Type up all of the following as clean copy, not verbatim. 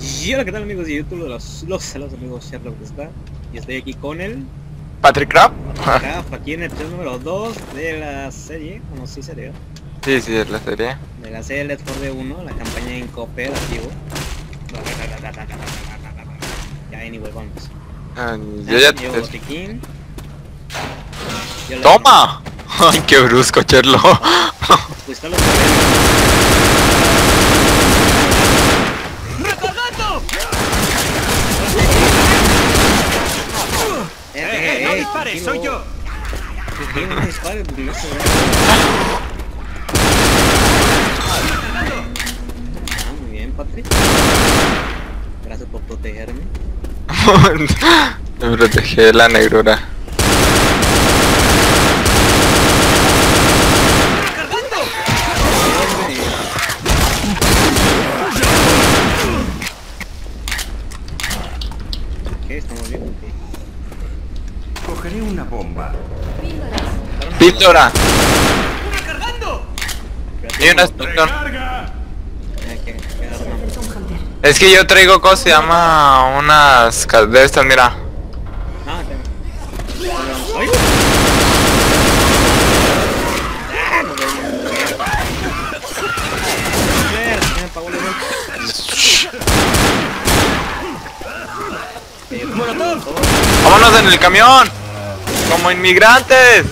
Y hola, ¿qué tal amigos de YouTube? Los amigos Sherlock está. Y estoy aquí con el... Patricraft. Patricraft, aquí en el episodio número 2 de la serie. Bueno, sí, sería. Sí, sí, es la serie. De la serie Left4Dead 1, la campaña en cooperativo. Ya, anyway, vamos. Yo ya llevo botiquín. ¡Toma! Ay, qué brusco, Sherlock. Pues está los ¡recargando! ¡No dispares, soy yo! ¡No dispares! Muy bien, Patrick. Gracias por protegerme. Me protege de la negrura. Cogeré una bomba. ¡Píldora! ¡Recargando! Y una estocón. Es que yo traigo cosas, se llama unas de estas, mira. Ah, ¡vámonos en el camión! ¡Como inmigrantes!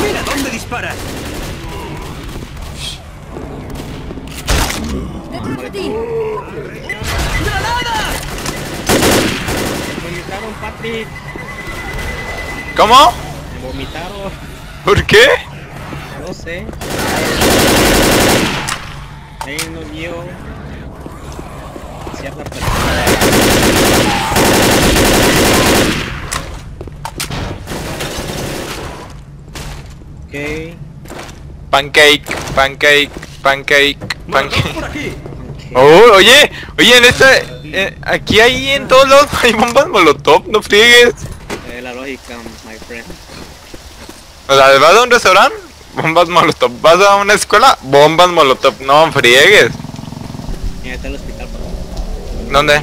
¡Mira dónde disparas! Patrick. ¿Cómo? Me vomitaron. ¿Por qué? No sé. Ahí no vio. Cierta persona. Ok. Pancake, pancake, pancake, pancake. Por aquí. Oh, oye, oye, en esta... aquí ahí en todos lados hay bombas molotov, no friegues. La lógica, my friend. O sea, vas a un restaurante, bombas molotov. Vas a una escuela, bombas molotov, no friegues. Y ahí está el hospital, ¿por? ¿Dónde?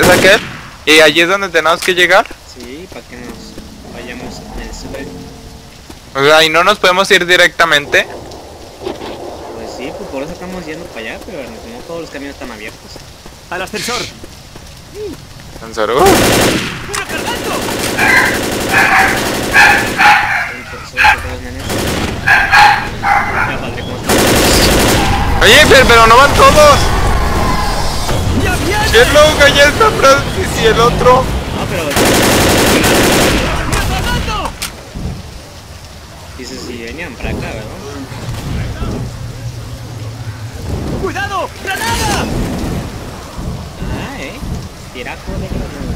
¿Es aquel? ¿Y allí es donde tenemos que llegar? Sí, para que nos vayamos en el super. O sea, ¿y no nos podemos ir directamente? Sí, pues por eso estamos yendo para allá, pero no todos los caminos están abiertos. ¡Al ascensor! ¿Ascensor? ¡Recargando! Oye, pero no van todos. ¡Ya viene! ¡Sherlock, allá está atrás! Y el otro. No, pero... ¡recargando! Dice si venían para acá, ¿verdad? ¡Cuidado! ¡Granada! Ah, tiraco de granada.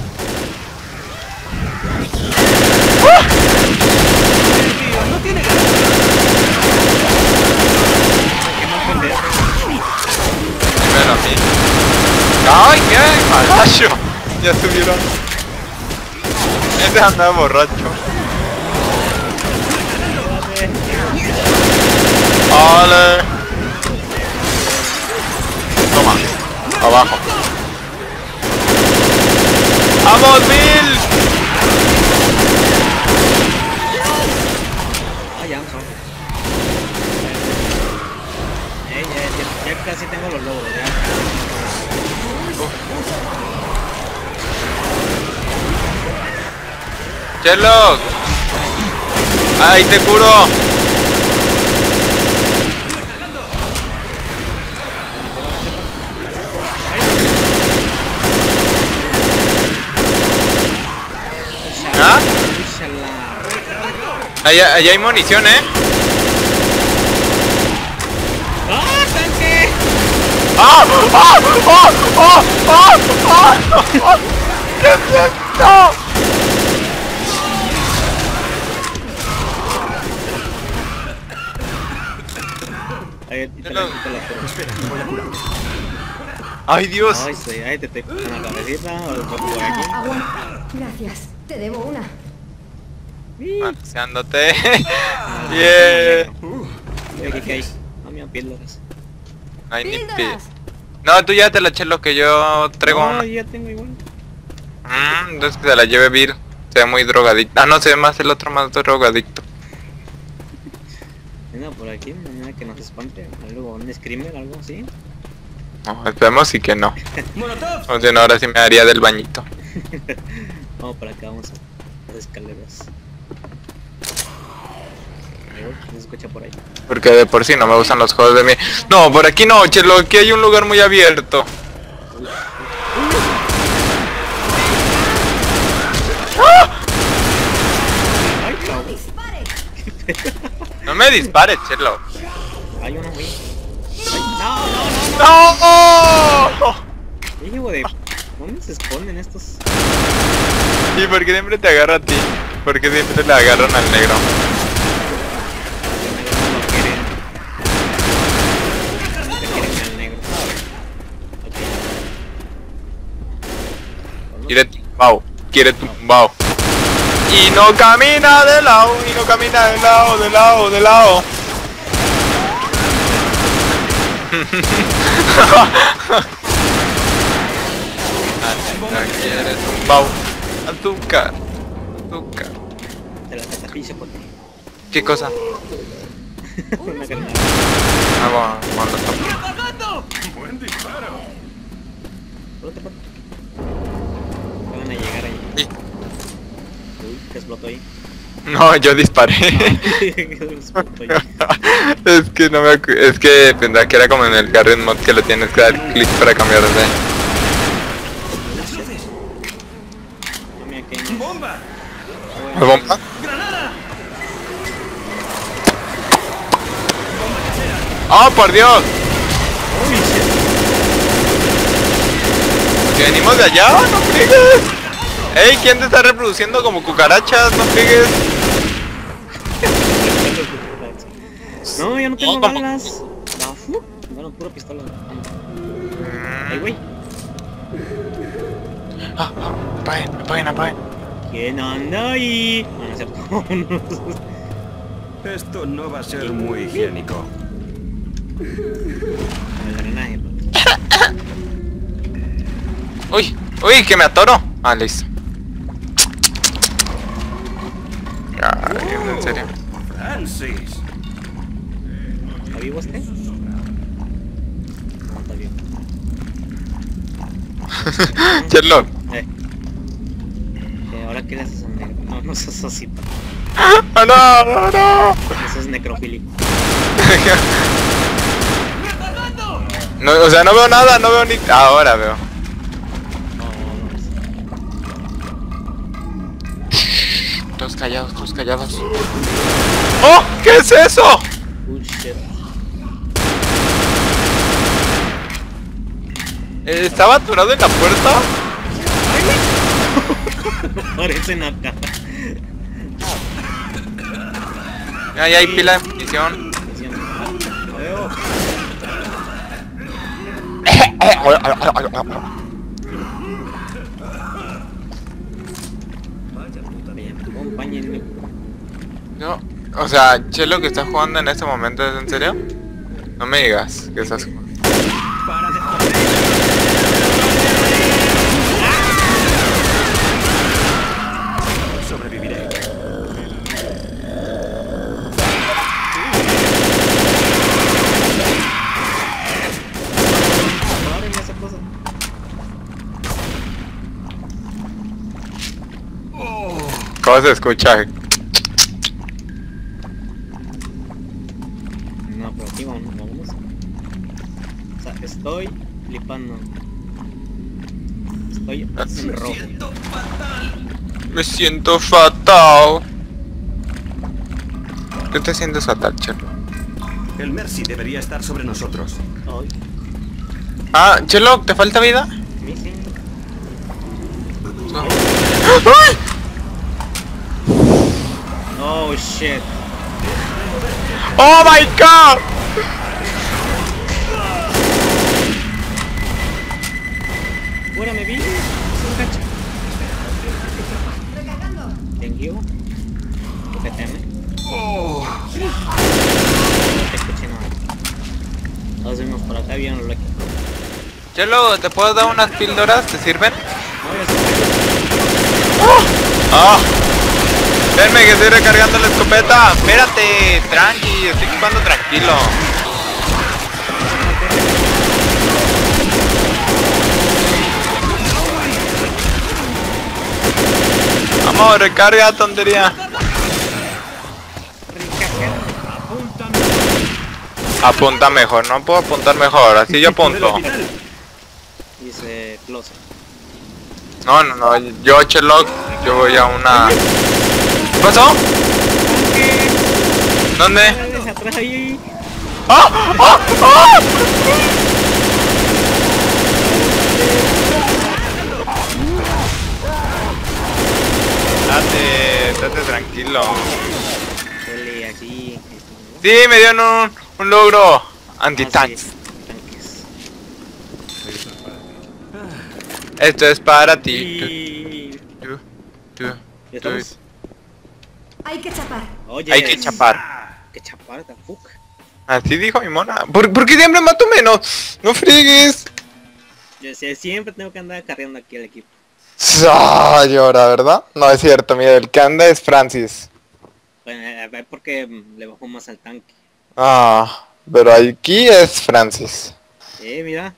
¡Ah! ¡No tiene granada! Bueno, sí. ¡Ay, qué malacho! Ya subieron. Este andaba borracho. ¡Ale! Toma, abajo. ¡Vamos, Bill! Ay, ya, ya casi tengo los logros, ya. Sherlock, ahí te curo. Allá, allá hay munición, ¡Ah, tanque! ¡Ah! ¡Ah! ¡Ah! ¡Ah! ¡Ah! ¡Ah! ¡Ah! ¡Qué fiesta! Ahí, espera, voy a curar. ¡Ay, Dios! Ay, estoy ahí, te estoy poniendo la cabecita o por aquí. Aguanta. Gracias, te debo una. Maxeándote. Yeah. ¿Qué hay? No me píldoras. No hay ni píldoras. No, tú ya te la eché lo que yo traigo. No, ya tengo igual. Entonces que se la lleve Vir. Se ve muy drogadicto. Ah, no, se ve más el otro más drogadicto. Venga, por aquí, nada que nos espante. Algo, un screamer, algo así. No, esperemos y que no. O sea, no, ahora sí me daría del bañito. Vamos para acá, vamos a las escaleras. Se escucha por ahí. Porque de por sí no me gustan los juegos de mí. No, por aquí no, chelo, aquí hay un lugar muy abierto. No me dispares, chelo. Hay uno muy... ¡No! Hijo de... ¿Dónde se esconden estos? Sí, porque siempre te agarra a ti. Porque siempre le agarran al negro. Quiere tumbao, Y no camina de lado, de lado. Quiere tumbao. A tu cara. Te la catapilla por ti. ¿Qué cosa? Una granada. Vamos. Buen disparo. Van a llegar ahí. Sí. Uy, ¿qué explotó ahí? No, yo disparé. Es que no me acuerdo. Es que pensaba que era como en el Garry's Mod que le tienes que dar clic para cambiar de... ¡Bomba! ¿Bomba? ¡Granada! ¡Oh, por Dios! ¿Que venimos de allá? ¡No friegues! ¡Ey! ¿Quién te está reproduciendo como cucarachas? ¡No friegues! No, yo no tengo balas. Bueno, puro pistola. ¡Ey, güey! Apaguen. ¿Quién anda ahí? Esto no va a ser muy higiénico. Uy, que me atoro. Ah, listo. Ay, en serio. Francis. ¿Está vivo este? No está vivo. Sherlock. ¿Ahora qué le haces a negro? No, no sos así. ¡Ah, no! ¡No! Eso es necrofílico. No, o sea, no veo nada, no veo ni... Ahora veo. Callados. ¡Oh! ¿Qué es eso? ¿Estaba aturado en la puerta? Parecen acá. Ahí hay pila de munición. No, o sea, Chelo que está jugando en este momento, ¿es en serio? No me digas que estás jugando. Sobreviviré. ¿Cómo se escucha? Estoy flipando. Estoy en rojo. Me siento fatal. ¿Qué te sientes fatal, Chelo? El Mercy debería estar sobre nosotros. Ay. Ah, Chelo, ¿te falta vida? Sí. No. Oh shit. Oh my god. mira, me vi. Se me cacha. Thank you. ¿Qué te teme? Oh. No te escuché nada. Todos vimos por acá, vieron lo que... Chelo, ¿te puedo dar unas píldoras? ¿Te sirven? ¡Ah! Venme que estoy recargando la escopeta. Espérate, tranqui, estoy jugando tranquilo. Vamos, recarga, tontería. Apunta mejor, no puedo apuntar mejor, así yo apunto. Dice close. No, no, no, yo Sherlock, yo voy a una... ¿Qué pasó? ¿Dónde? ¡Ah! ¡Ah! ¡Ah! Date tranquilo. Sí, me dieron un logro anti-tanks. Esto es para ti. Hay que chapar. Oye, hay que chapar. Que chapar, the fuck. Así dijo mi mona. ¿Por qué siempre mato menos? No frigues. Yo sé, siempre tengo que andar carriendo aquí al equipo. Oh, llora, ¿verdad? No es cierto, mira, el que anda es Francis. Bueno, a ver, porque le bajó más al tanque. Ah, pero aquí es Francis. Mira.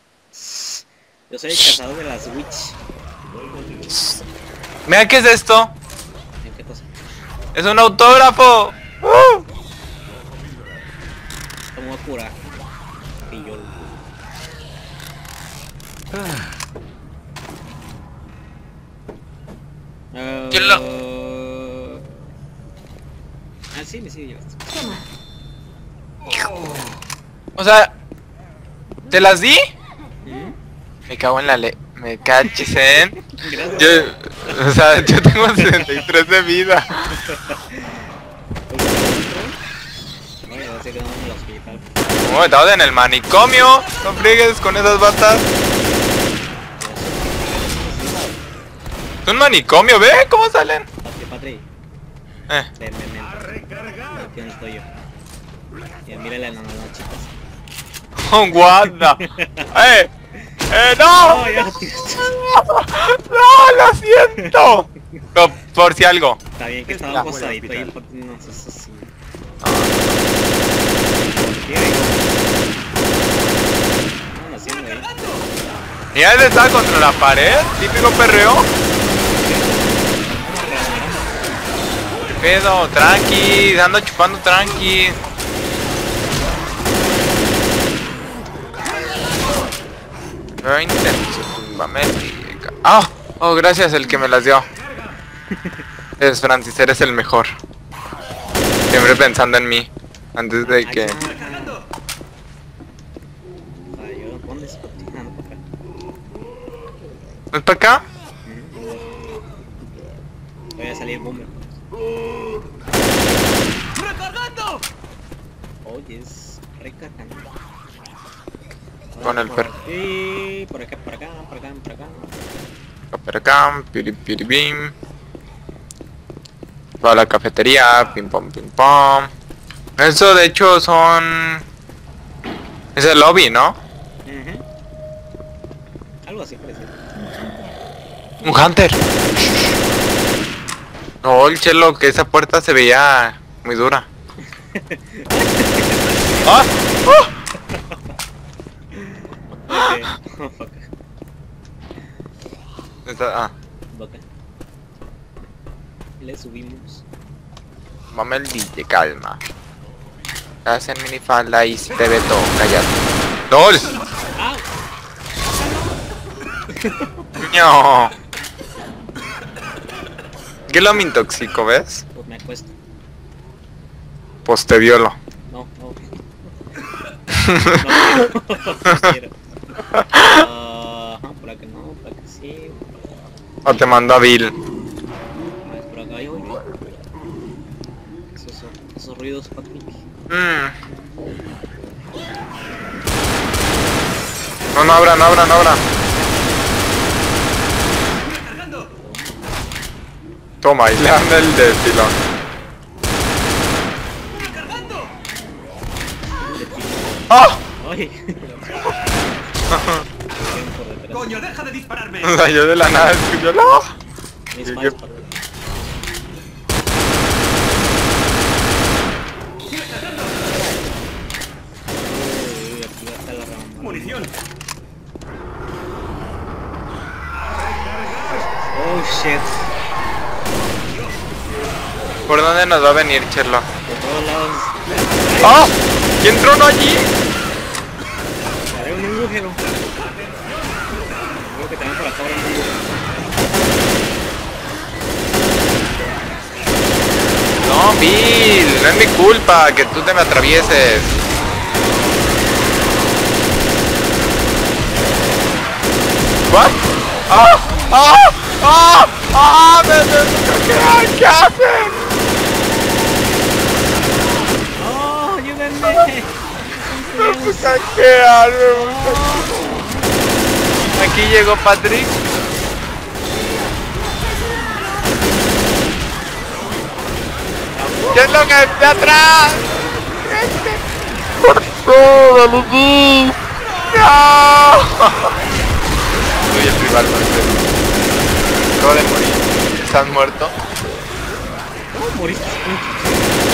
Yo soy el cazador de las witch. Mira, ¿qué es esto? ¿Qué cosa? ¡Es un autógrafo! ¡Oh! Como cura. Pillón. ¿Quién lo...? Ah, sí, me sigue llevando. Oh. O sea... ¿Te las di? ¿Mm? Me cago en la ley. Me caches en... Yo, o sea, yo tengo 63 de vida. Oh, estaba en el manicomio. No friegues con esas batas. Es un manicomio, ve cómo salen. Patri. A recargar. Aquí no estoy yo. Mírale a la nana, chicas. Oh, guarda. ¡No! No, lo siento. No, por si algo. Está bien que estaba posadito ahí. No, eso sí. Y él está contra la pared. Típico perreo. ¿Qué pedo? Tranqui. Ando chupando tranqui. Very intenso, ¡ah! Oh, gracias el que me las dio. Es Francis, eres el mejor. Siempre pensando en mí. Antes de que... ¿No es para acá? Voy a salir boomer. ¡Recargando! Oye, es recargando. Con el perro. Sí, por acá, por acá, por acá, por acá. Por acá, piripiribim. Va a la cafetería, pim pom pim pom. Eso de hecho son... Es el lobby, ¿no? Algo así parece. Un hunter. No, el Chelo, que esa puerta se veía muy dura. ¡Ah! ¡Oh! Está, boca. Le subimos. Mame el DJ, calma. Estás en minifalda y te ve todo, callado. ¡Dol! No. ¿Qué lo me intoxico, ves? Pues me acuesto. Pues te violo. No, no. No quiero. Por acá no, por acá sí. O te mando a Bill. Por acá hay uno. Esos ruidos, Patrick. No, no abran, no abran, no abran. Toma, y le dan el de pilón. ¡Ah! ¡Coño, deja de dispararme! O sea, yo de la nada escucho ¡no! ¡Munición! ¡Oh, shit! ¿Por dónde nos va a venir, Sherlock? Por todos lados. ¡Ah! ¿Quién tronó allí? Haré un agujero. Creo que también por acá habrá un agujero. No, Bill, no es mi culpa que tú te me atravieses. ¿What? ¡Ah! ¡Ah! ¡Ah! ¡Ah! ¡Me ¿qué haces? Me gusta hackear, me gusta. Aquí llegó Patrick. ¿Qué es lo que está atrás? Por todo, Luis. No. Voy a privarlo. Acabo de morir. ¿Estás muerto? ¿Cómo moriste?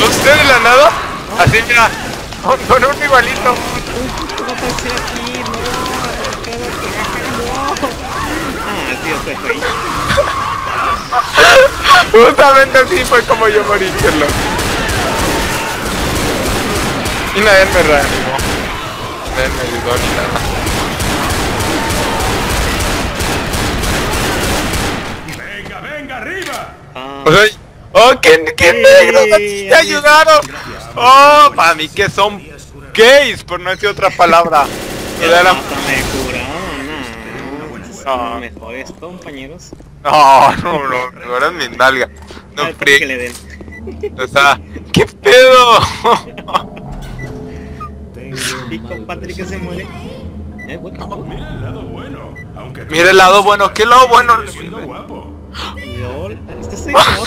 ¿No sé de la nada? Así mira. Con un igualito. No pasé aquí, no. Ah, tío, se fue. Justamente así fue como yo morí, Sherlock. Y nadie me reanimó. Nadie me ayudó ni nada. Venga, venga, arriba. O sea, ¡oh, qué negro! ¡Te ayudaron! ¡Oh! Para mí que son gays, por no decir otra palabra. Y la... No, mejores compañeros. No, eres mi nalga. No, que le den. O sea, ¿qué pedo? ¿Y con Patrick que se muere? Mira el lado bueno. Mira el lado bueno. ¿Qué lado bueno? LOL, este soy yo.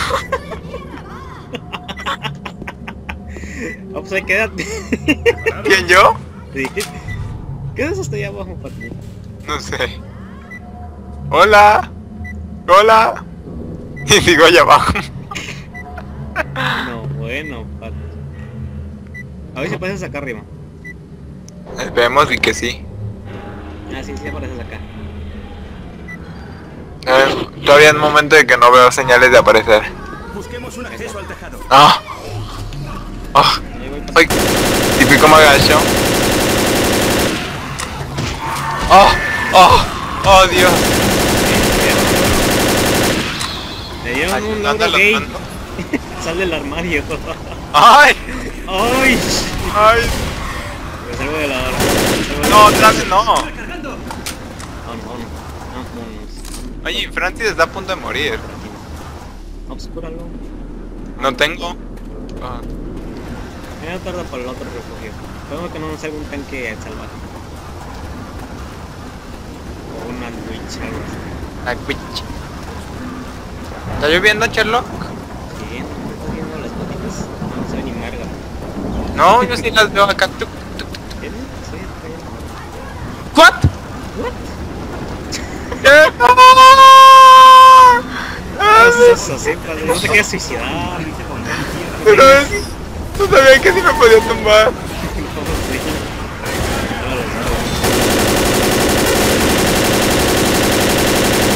O sea, quédate. ¿Quién, yo? Sí. ¿Qué es eso? Estoy abajo, Patrick. No sé. Hola. Hola. Y digo allá abajo. No, bueno, Patrick. A ver si apareces acá arriba. Esperemos y que sí. Ah, sí, sí apareces acá. Todavía es momento de que no veo señales de aparecer. Busquemos un acceso al tejado. ¡Ah! ¡Ah! ¡Ay! Típico magacho. ¡Ah! ¡Ah! ¡Oh, Dios! Le dieron un logro gay. Sale el armario. ¡Ay! ¡Ay! ¡Ay! Me salgo de la... No, atrás no. Oye, Francis está a punto de morir. Obscúralo. No tengo. Me tarda para el otro refugio. Espero que no nos salga un tanque salvaje. O una witch. La witch. ¿Está lloviendo, Sherlock? Sí, no está viendo las patitas. No se ve ni marga. No, yo sí las veo acá. ¿What? ¿What? Eso, sí, padre. No te quieres suicidar. Pero no sabía que si me podía tumbar.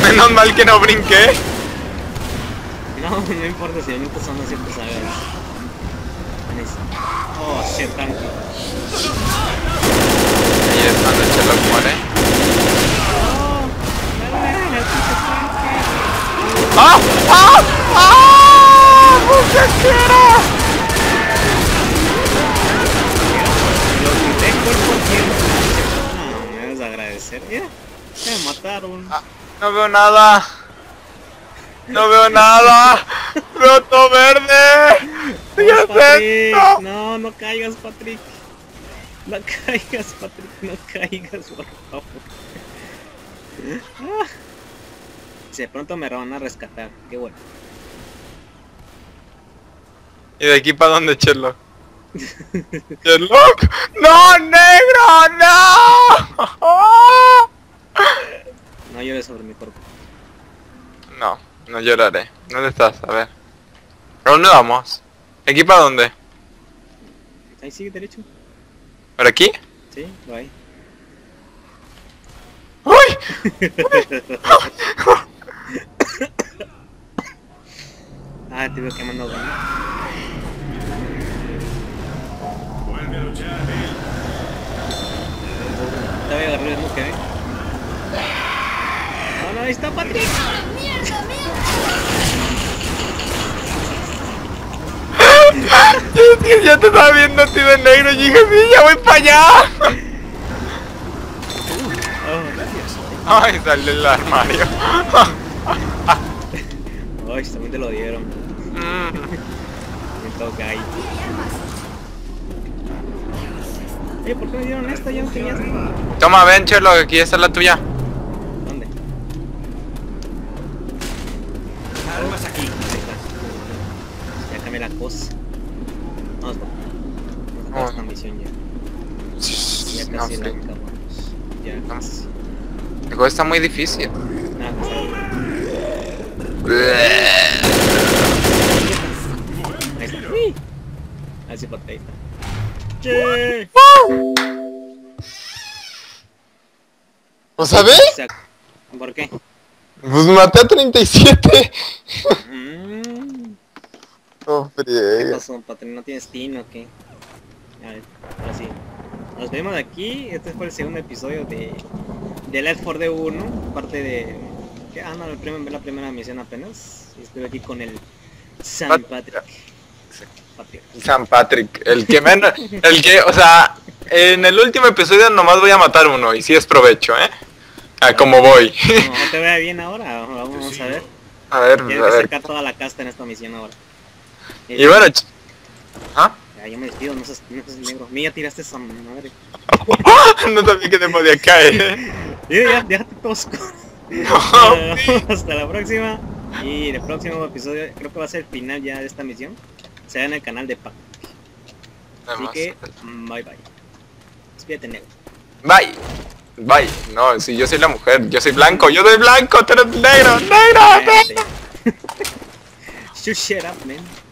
Menos mal que no brinqué. No importa si ahorita son las 7 sagas. Oh, shit, tanque. Ahí es cuando Sherlock muere. ¡Ah! ¡Ah! ¡Ah! ¡Muchachera! Lo quité cuerpo tiempo. No, me debes agradecer. Mira, me mataron. Ah, no veo nada. No veo nada. ¡Roto verde! ¡Dios mío! No, no caigas, Patrick. No caigas, Patrick. No caigas, por favor. Ah. Si de pronto me van a rescatar, qué bueno. ¿Y de aquí para dónde, Sherlock? ¡Sherlock! ¡No, negro! ¡No! No llores sobre mi cuerpo. No, no lloraré. ¿Dónde estás? A ver. ¿A dónde vamos? ¿Aquí para dónde? Ahí sigue derecho. ¿Por aquí? Sí, por ahí. ¡Uy! Ah, te veo quemando. Vuelve a luchar, Bill. Te voy a agarrar el buque, ¿eh? ¡No, no, ahí está Patrick! ¡Mierda, mierda! Ya te estaba viendo tío de negro y dije, sí, ya voy para allá. Ay, sale el armario. Ay, también te lo dieron. Me toca ahí. Oye, ¿por qué me dieron esta? Ya no tenía esta. Toma, ven, Sherlock, aquí está la tuya. ¿Dónde? Armas aquí. Ya cambié la cosa. Vamos, vamos a hacer esta misión ya. Ya casi la acabamos. Ya casi. El juego está muy difícil. Ahí está. Ahí sí, ahí está. ¡Che! ¿Lo sabés? ¿Por qué? Pues maté a 37. Oh, ¿qué pasó, Patrick? ¿No tienes team o qué? A ver, ahora sí. Nos vemos aquí. Este fue el segundo episodio de Left4Dead 1, parte de... Ah, no, la primera misión apenas. Estuve aquí con el San Patrick. San Patrick, el que menos, el que, o sea, en el último episodio nomás voy a matar uno, y si es provecho, ¿eh? Ah, como voy. No, te vea bien ahora, vamos a ver. A ver, tienes que sacar toda la casta en esta misión ahora. Y bueno, ¿ah? Ya, yo me despido, no seas negro. Mira, tiraste esa madre. No sabía que te podía caer. Ya, déjate tosco. Hasta la próxima. Y el próximo episodio creo que va a ser el final ya de esta misión. Será en el canal de Patrick. Así que bye bye. Despídete, negro. Bye. Bye. No, si yo soy la mujer, yo soy blanco, yo soy blanco, tú eres negro, negro. Shut up, man.